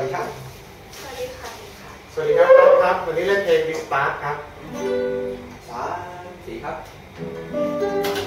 สวัสดีครับสวัสดีครับครับวันนี้เล่นเพลงบิ๊กปาร์คครับสามสี่ครับ